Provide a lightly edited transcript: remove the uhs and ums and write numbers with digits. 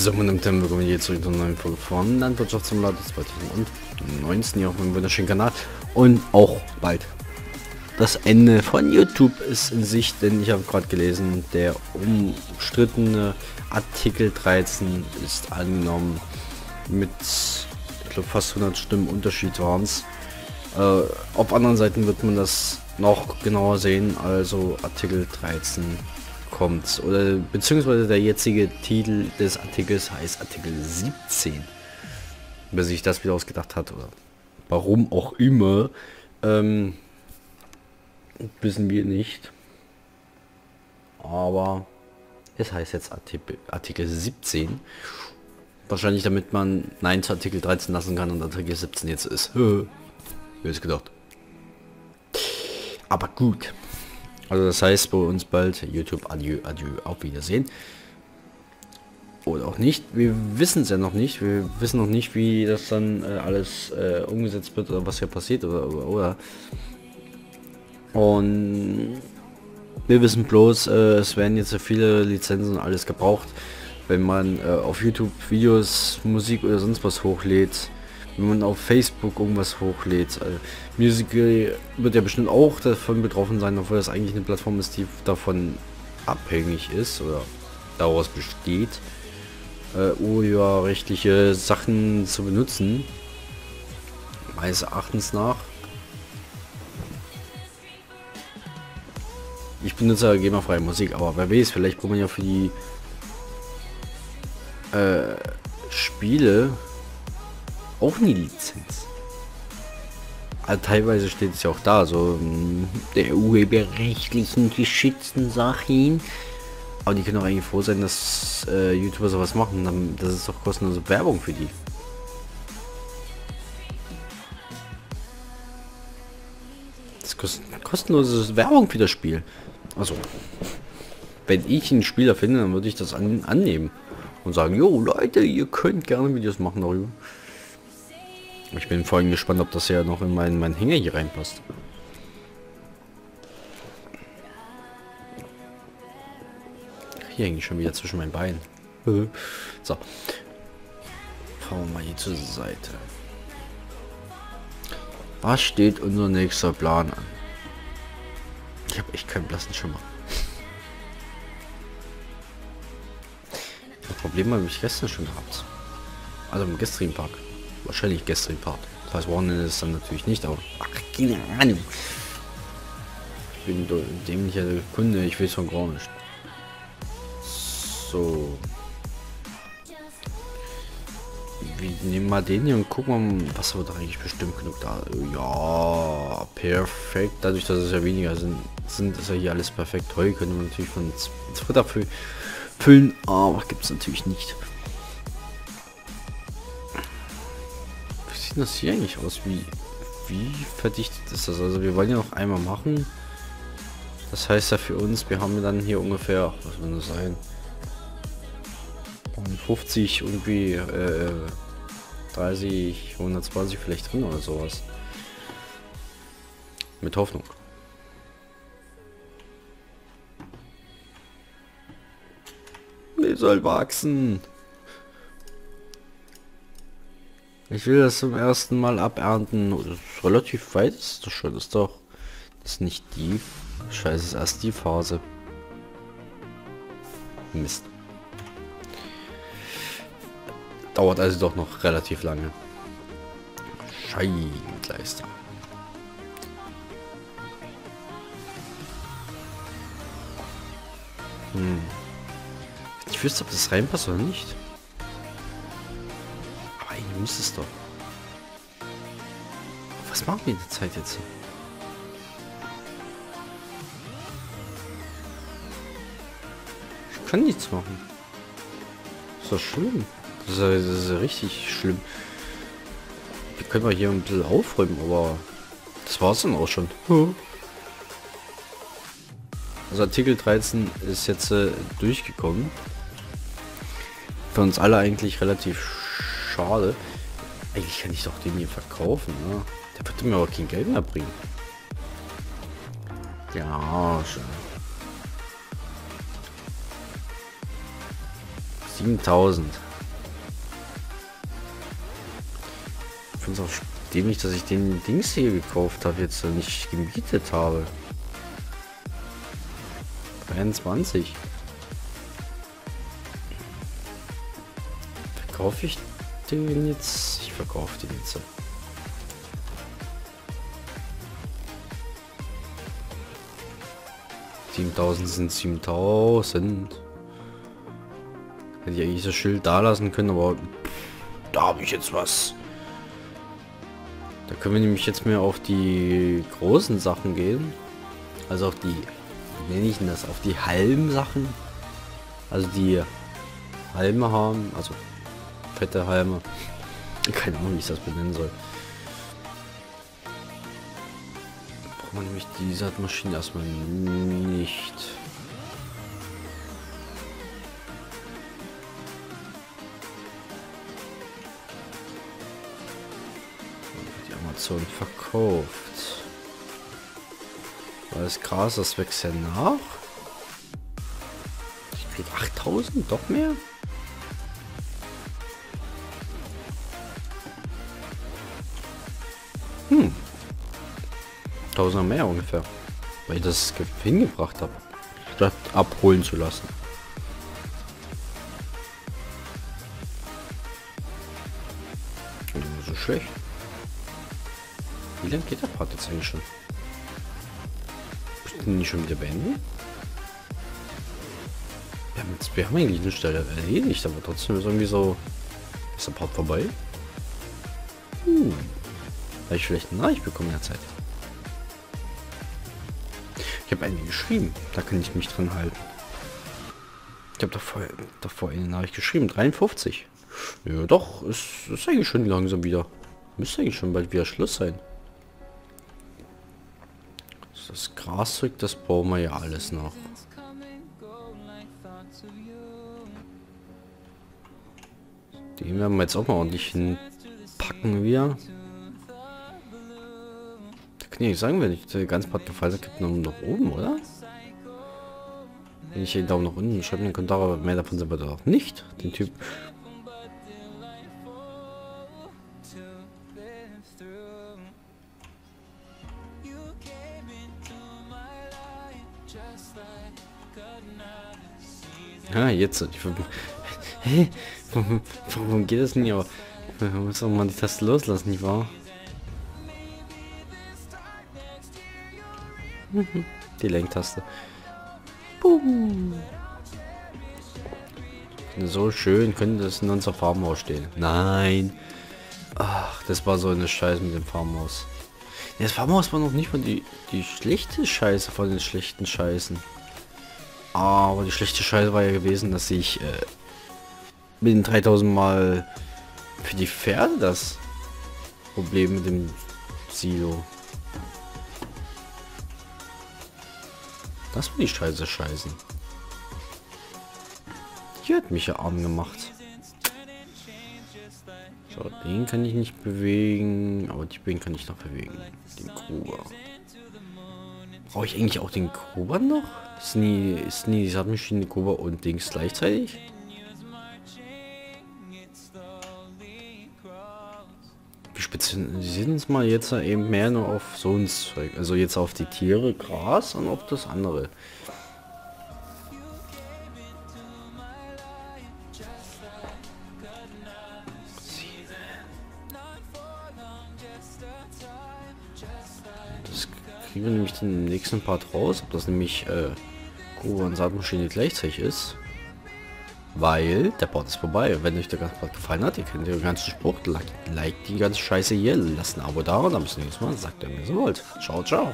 So, meine Damen und Herren, hier zurück zu einer neuen Folge von Landwirtschaftssimulator 2019 hier auf meinem wunderschönen Kanal. Und auch bald das Ende von YouTube ist in Sicht, denn ich habe gerade gelesen, der umstrittene Artikel 13 ist angenommen. Mit, ich glaube, fast 100 Stimmen Unterschied waren es. Auf anderen Seiten wird man das noch genauer sehen, also Artikel 13 kommt, oder beziehungsweise der jetzige Titel des Artikels heißt Artikel 17, wer sich das wieder ausgedacht hat oder warum auch immer, wissen wir nicht, aber es heißt jetzt Artikel 17, wahrscheinlich damit man Nein zu Artikel 13 lassen kann und Artikel 17 jetzt ist. Wer ist gedacht? Aber gut. Also das heißt bei uns bald YouTube adieu, adieu, auf Wiedersehen. Oder auch nicht. Wir wissen es ja noch nicht. Wir wissen noch nicht, wie das dann alles umgesetzt wird oder was hier passiert oder. Und wir wissen bloß, es werden jetzt so viele Lizenzen und alles gebraucht, wenn man auf YouTube Videos, Musik oder sonst was hochlädt. Wenn man auf Facebook irgendwas hochlädt, also Musical wird ja bestimmt auch davon betroffen sein, obwohl das eigentlich eine Plattform ist, die davon abhängig ist oder daraus besteht, urheberrechtliche Sachen zu benutzen, meines Erachtens nach. Ich benutze ja GEMA-freie Musik, aber wer weiß, vielleicht braucht man ja für die Spiele auch eine Lizenz. Also teilweise steht es ja auch da, so der urheberrechtlichen geschützten Sachen. Aber die können auch eigentlich froh sein, dass YouTuber sowas machen. Dann, das ist doch kostenlose Werbung für die. Das ist kostenlose Werbung für das Spiel. Also, wenn ich einen Spieler finde, dann würde ich das annehmen. Und sagen, jo Leute, ihr könnt gerne Videos machen darüber. Ich bin vor allem gespannt, ob das ja noch in meinen Hänger hier reinpasst. Hier hänge ich schon wieder zwischen meinen Beinen. So. Fahren wir mal hier zur Seite. Was steht unser nächster Plan an? Ich habe echt keinen blassen Schimmer. Das Problem habe ich gestern schon gehabt. Also im gestrigen Park. Wahrscheinlich gestern Part. Das heißt, Wochenende ist dann natürlich nicht, aber ach, keine Ahnung. Ich bin dämlicher Kunde, ich will schon gar nicht. So. Wir nehmen mal den hier und gucken mal, was wird eigentlich bestimmt genug da. Ja, perfekt. Dadurch, dass es ja weniger sind ist ja hier alles perfekt. Heu könnte man natürlich von Twitter füllen, aber gibt es natürlich nicht. Das hier eigentlich aus, wie verdichtet ist das? Also wir wollen ja noch einmal machen, das heißt ja für uns, wir haben dann hier ungefähr, was soll das sein, 50 irgendwie 30 120 vielleicht drin oder sowas, mit Hoffnung. Die soll wachsen. Ich will das zum ersten Mal abernten. Das ist relativ weit, ist das schon, ist doch. Das ist nicht die. Scheiße, ist erst die Phase. Mist. Dauert also doch noch relativ lange. Scheinleistung. Ich wüsste, ob das reinpasst oder nicht. Muss es doch. Was machen wir in der Zeit jetzt? Ich kann nichts machen. Ist das schlimm? Das ist ja richtig schlimm. Wir können mal hier ein bisschen aufräumen, aber das war es dann auch schon. Also Artikel 13 ist jetzt durchgekommen. Für uns alle eigentlich relativ schade. Eigentlich kann ich doch den hier verkaufen, ne? Der wird mir aber kein Geld mehr bringen. Ja, schon. 7000. Ich finde es auch dämlich, dass ich den Dings hier gekauft habe, jetzt nicht gemietet habe. 23. Verkaufe ich den jetzt? Ich verkaufe den jetzt. $7.000 sind $7.000. Hätte ich eigentlich das Schild da lassen können, aber da habe ich jetzt was. Da können wir nämlich jetzt mehr auf die großen Sachen gehen. Also auf die, wie nenne ich denn das, auf die halben Sachen. Also die Halme haben, also fette Halme. Keine Ahnung, wie ich das benennen soll. Braucht man nämlich diese Maschine erstmal nicht. Verkauft. Weil das Gras, das wächst ja nach. Ich krieg 8.000, doch mehr. Hm. 1.000 mehr ungefähr. Weil ich das hingebracht habe. Statt abholen zu lassen. So schlecht. Wie lange geht der Part jetzt eigentlich schon? Muss ich den nicht schon wieder beenden? Wir haben eigentlich eine Stelle erledigt, aber trotzdem ist irgendwie so... Ist der Part vorbei? Hm. Habe ich vielleicht eine Nachricht bekommen in der Zeit? Ich habe eine geschrieben, da kann ich mich dran halten. Ich habe davor eine Nachricht geschrieben, 53. Ja doch, ist eigentlich schon langsam wieder. Müsste eigentlich schon bald wieder Schluss sein. Das Graszeug, das bauen wir ja alles noch. Den werden wir jetzt auch mal ordentlich hinpacken wieder. Da kann ich nicht sagen, wenn ich den ganzen Part gefallen hat, gibt Daumen nach oben, oder? Wenn ich den Daumen nach unten schreibe, dann kommt aber mehr davon sind wir doch nicht. Den Typ. Ja, jetzt. Hey, warum geht das nicht? Aber man muss auch mal die Taste loslassen, nicht wahr? Die Lenktaste. Boom. So schön könnte das in unser Farmhaus stehen. Nein. Ach, das war so eine Scheiße mit dem Farmhaus. Das Farmhaus war noch nicht mal die schlechte Scheiße von den schlechten Scheißen. Aber die schlechte Scheiße war ja gewesen, dass ich mit den 3000 Mal für die Pferde das Problem mit dem Silo. Das war die Scheiße scheißen. Die hat mich ja arm gemacht. So, den kann ich nicht bewegen, aber die Bienen kann ich noch bewegen. Den Gruber. Brauche ich eigentlich auch den Gruber noch? Ist nie die Saatmaschine, Gruber und Dings gleichzeitig? Wir spezialisieren uns mal jetzt eben mehr nur auf so ein Zeug. Also jetzt auf die Tiere, Gras und auf das andere. Kriegen wir nämlich den nächsten Part raus, ob das nämlich Gruber und Saatmaschine gleichzeitig ist, weil der Part ist vorbei. Wenn euch der ganze Part gefallen hat, ihr könnt den ganzen Spruch, like die ganze Scheiße hier, lasst ein Abo da und dann bis nächstes Mal, sagt ihr mir so wollt. Ciao, ciao.